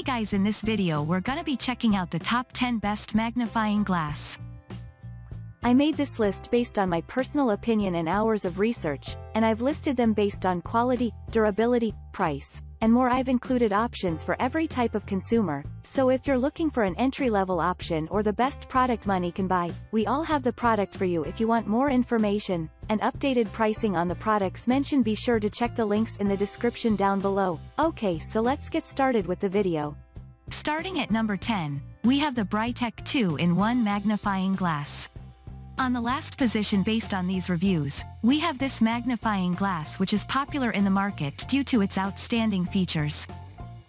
Hey guys, in this video we're gonna be checking out the top 10 best magnifying glass. I made this list based on my personal opinion and hours of research, and I've listed them based on quality, durability, price, and more. I've included options for every type of consumer, so if you're looking for an entry-level option or the best product money can buy, we all have the product for you. If you want more information and updated pricing on the products mentioned, be sure to check the links in the description down below. Okay, so let's get started with the video. Starting at number 10, we have the Brightech 2-in-1 magnifying glass. On the last position based on these reviews, we have this magnifying glass, which is popular in the market due to its outstanding features.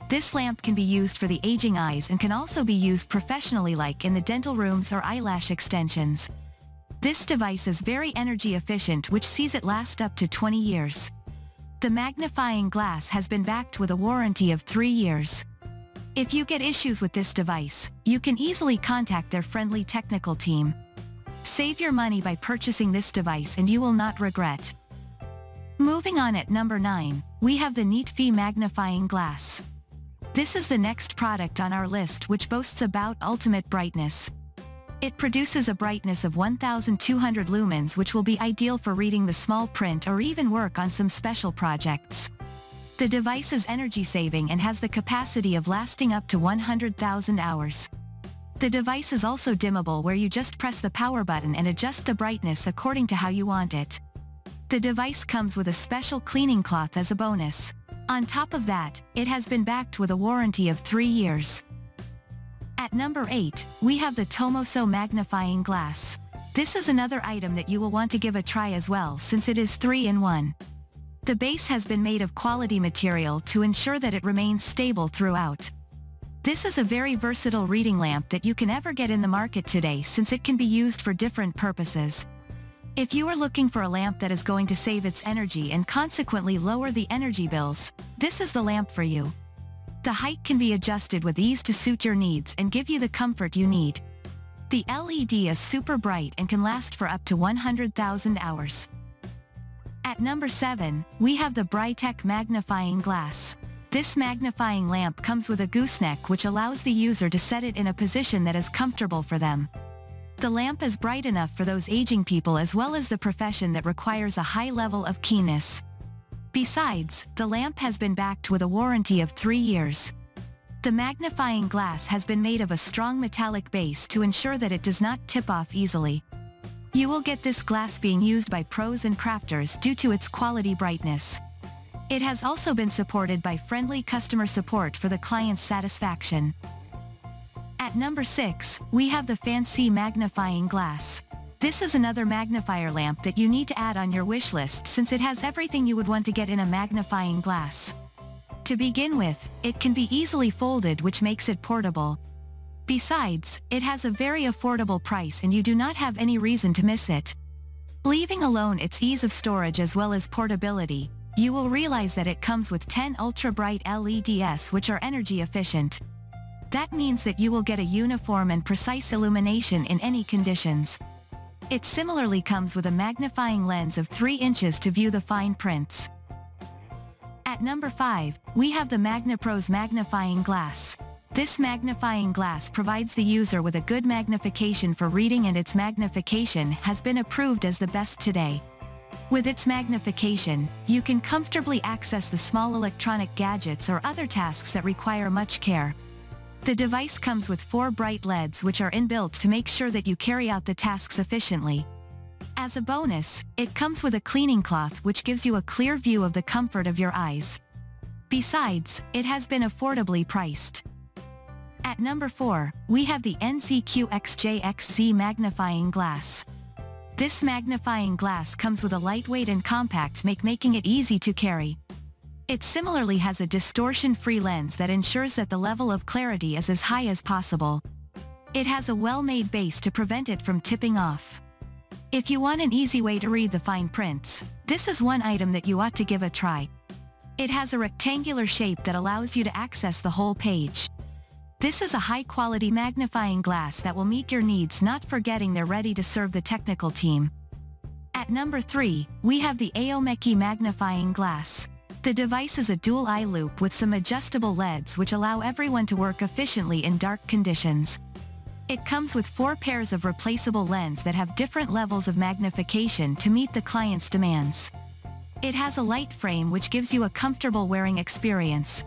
This lamp can be used for the aging eyes and can also be used professionally, like in the dental rooms or eyelash extensions. This device is very energy efficient, which sees it last up to 20 years. The magnifying glass has been backed with a warranty of 3 years. If you get issues with this device, you can easily contact their friendly technical team. Save your money by purchasing this device and you will not regret. Moving on, at number 9, we have the Neatfi magnifying glass. This is the next product on our list, which boasts about ultimate brightness. It produces a brightness of 1200 lumens, which will be ideal for reading the small print or even work on some special projects. The device is energy saving and has the capacity of lasting up to 100,000 hours. The device is also dimmable, where you just press the power button and adjust the brightness according to how you want it. The device comes with a special cleaning cloth as a bonus. On top of that, it has been backed with a warranty of 3 years. At number 8, we have the Tomoso magnifying glass. This is another item that you will want to give a try as well, since it is 3-in-1. The base has been made of quality material to ensure that it remains stable throughout. This is a very versatile reading lamp that you can ever get in the market today, since it can be used for different purposes. If you are looking for a lamp that is going to save its energy and consequently lower the energy bills, this is the lamp for you. The height can be adjusted with ease to suit your needs and give you the comfort you need. The LED is super bright and can last for up to 100,000 hours. At number 7, we have the Brightech magnifying glass. This magnifying lamp comes with a gooseneck, which allows the user to set it in a position that is comfortable for them. The lamp is bright enough for those aging people as well as the profession that requires a high level of keenness. Besides, the lamp has been backed with a warranty of 3 years. The magnifying glass has been made of a strong metallic base to ensure that it does not tip off easily. You will get this glass being used by pros and crafters due to its quality brightness. It has also been supported by friendly customer support for the client's satisfaction. At number 6, we have the Fancii magnifying glass. This is another magnifier lamp that you need to add on your wish list, since it has everything you would want to get in a magnifying glass. To begin with, it can be easily folded, which makes it portable. Besides, it has a very affordable price and you do not have any reason to miss it. Leaving alone its ease of storage as well as portability, you will realize that it comes with 10 ultra-bright LEDs, which are energy efficient. That means that you will get a uniform and precise illumination in any conditions. It similarly comes with a magnifying lens of 3 inches to view the fine prints. At number 5, we have the Magnipros magnifying glass. This magnifying glass provides the user with a good magnification for reading, and its magnification has been approved as the best today. With its magnification, you can comfortably access the small electronic gadgets or other tasks that require much care. The device comes with 4 bright LEDs, which are inbuilt to make sure that you carry out the tasks efficiently. As a bonus, it comes with a cleaning cloth, which gives you a clear view of the comfort of your eyes. Besides, it has been affordably priced. At number 4, we have the NZQXJXZ magnifying glass. This magnifying glass comes with a lightweight and compact make, making it easy to carry. It similarly has a distortion-free lens that ensures that the level of clarity is as high as possible. It has a well-made base to prevent it from tipping off. If you want an easy way to read the fine prints, this is one item that you ought to give a try. It has a rectangular shape that allows you to access the whole page. This is a high-quality magnifying glass that will meet your needs, not forgetting they're ready to serve the technical team. At number 3, we have the Aomekie magnifying glass. The device is a dual eye loop with some adjustable LEDs which allow everyone to work efficiently in dark conditions. It comes with 4 pairs of replaceable lenses that have different levels of magnification to meet the client's demands. It has a light frame which gives you a comfortable wearing experience.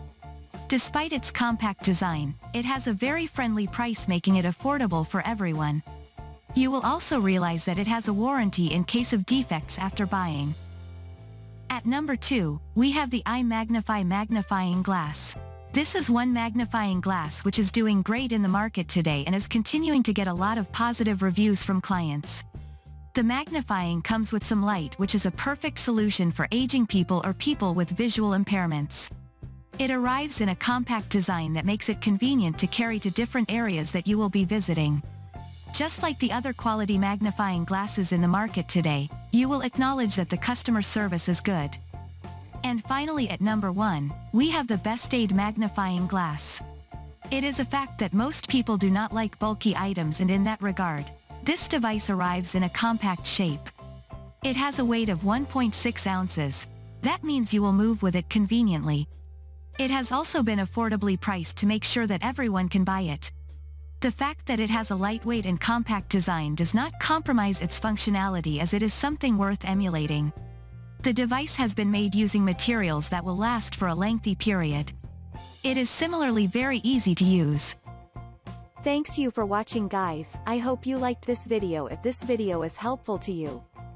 Despite its compact design, it has a very friendly price, making it affordable for everyone. You will also realize that it has a warranty in case of defects after buying. At number 2, we have the iMagnify magnifying glass. This is one magnifying glass which is doing great in the market today and is continuing to get a lot of positive reviews from clients. The magnifying comes with some light, which is a perfect solution for aging people or people with visual impairments. It arrives in a compact design that makes it convenient to carry to different areas that you will be visiting. Just like the other quality magnifying glasses in the market today, you will acknowledge that the customer service is good. And finally, at number 1, we have the Best Aid magnifying glass. It is a fact that most people do not like bulky items, and in that regard, this device arrives in a compact shape. It has a weight of 1.6 ounces. That means you will move with it conveniently. It has also been affordably priced to make sure that everyone can buy it. The fact that it has a lightweight and compact design does not compromise its functionality, as it is something worth emulating. The device has been made using materials that will last for a lengthy period. It is similarly very easy to use. Thanks you for watching, guys. I hope you liked this video. If this video is helpful to you,